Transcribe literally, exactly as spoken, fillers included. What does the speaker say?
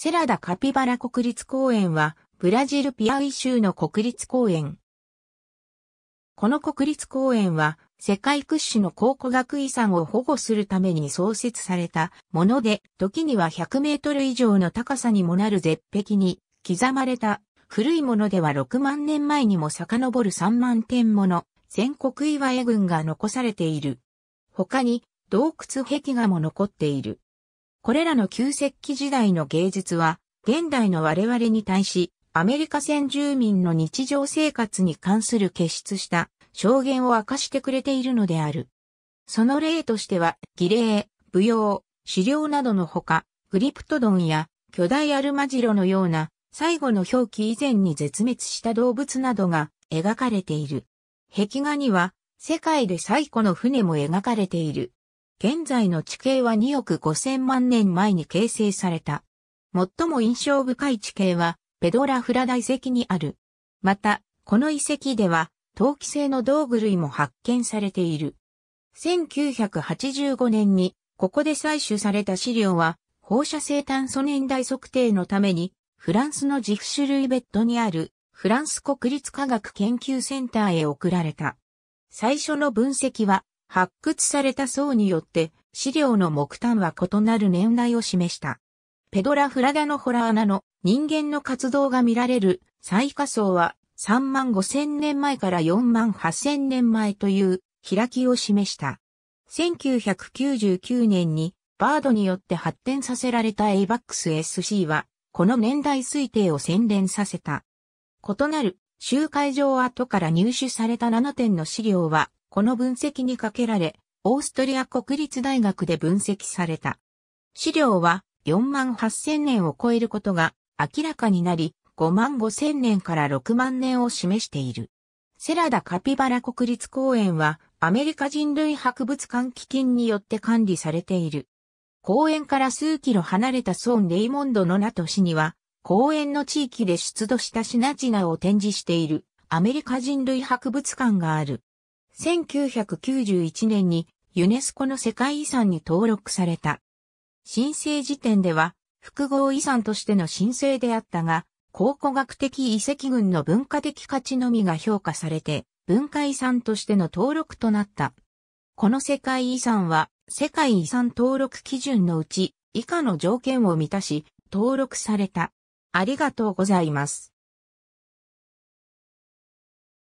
セラダ・カピバラ国立公園は、ブラジル・ピアウイ州の国立公園。この国立公園は、世界屈指の考古学遺産を保護するために創設されたもので、時にはひゃくメートル以上の高さにもなる絶壁に刻まれた、古いものではろくまんねんまえにも遡るさんまんてんもの線刻岩絵群が残されている。他に洞窟壁画も残っている。これらの旧石器時代の芸術は、現代の我々に対し、アメリカ先住民の日常生活に関する傑出した証言を明かしてくれているのである。その例としては、儀礼、舞踊、狩猟などのほか、グリプトドンや巨大アルマジロのような最後の氷期以前に絶滅した動物などが描かれている。壁画には、世界で最古の船も描かれている。現在の地形はにおくごせんまんねんまえに形成された。最も印象深い地形は、ペドラフラダ遺跡にある。また、この遺跡では、陶器製の道具類も発見されている。せんきゅうひゃくはちじゅうごねんに、ここで採取された資料は、放射性炭素年代測定のために、フランスのジフシュ・ルイベットにある、フランス国立科学研究センターへ送られた。最初の分析は、発掘された層によって資料の木炭は異なる年代を示した。ペドラフラダの洞穴の人間の活動が見られる最下層はさんまんごせんねんまえからよんまんはっせんねんまえという開きを示した。せんきゅうひゃくきゅうじゅうきゅうねんにバードによって発展させられた エイバックスエスシー はこの年代推定を洗練させた。異なる集会場跡から入手されたななてんの資料はこの分析にかけられ、オーストリア国立大学で分析された。資料はよんまんはっせんねんを超えることが明らかになり、ごまんごせんねんからろくまんねんを示している。セラダ・カピバラ国立公園は、アメリカ人類博物館基金によって管理されている。公園から数キロ離れたソン・レイモンド・ノナト市には、公園の地域で出土した品々を展示しているアメリカ人類博物館がある。せんきゅうひゃくきゅうじゅういちねんにユネスコの世界遺産に登録された。申請時点では複合遺産としての申請であったが、考古学的遺跡群の文化的価値のみが評価されて文化遺産としての登録となった。この世界遺産は世界遺産登録基準のうち以下の条件を満たし登録された。ありがとうございます。